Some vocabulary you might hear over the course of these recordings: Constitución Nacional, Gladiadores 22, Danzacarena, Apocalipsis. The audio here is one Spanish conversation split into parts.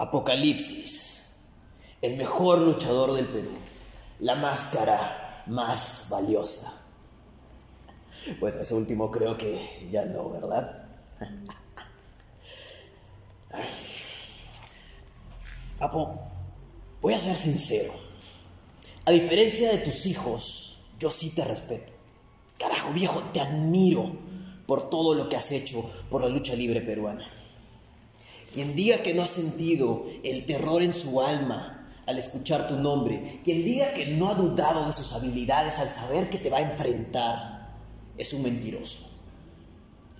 Apocalipsis, el mejor luchador del Perú, la máscara más valiosa. Bueno, ese último creo que ya no, ¿verdad? Ay. Apo, voy a ser sincero. A diferencia de tus hijos, yo sí te respeto. Carajo, viejo, te admiro por todo lo que has hecho por la lucha libre peruana. Quien diga que no ha sentido el terror en su alma al escuchar tu nombre, quien diga que no ha dudado de sus habilidades al saber que te va a enfrentar, es un mentiroso.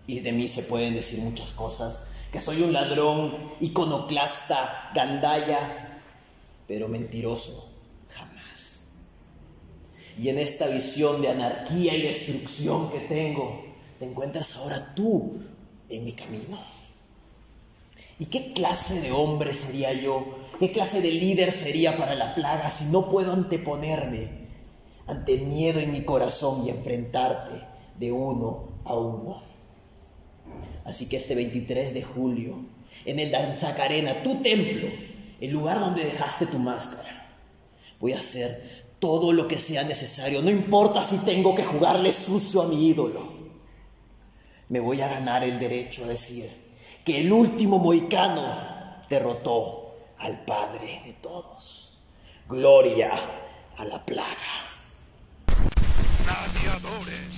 Y de mí se pueden decir muchas cosas, que soy un ladrón, iconoclasta, gandalla, pero mentiroso jamás. Y en esta visión de anarquía y destrucción que tengo, te encuentras ahora tú en mi camino. ¿Y qué clase de hombre sería yo? ¿Qué clase de líder sería para la plaga si no puedo anteponerme ante el miedo en mi corazón y enfrentarte de uno a uno? Así que este 23 de julio, en el Danzacarena, tu templo, el lugar donde dejaste tu máscara, voy a hacer todo lo que sea necesario, no importa si tengo que jugarle sucio a mi ídolo. Me voy a ganar el derecho a decir que el último mohicano derrotó al padre de todos. Gloria a la plaga. Gladiadores.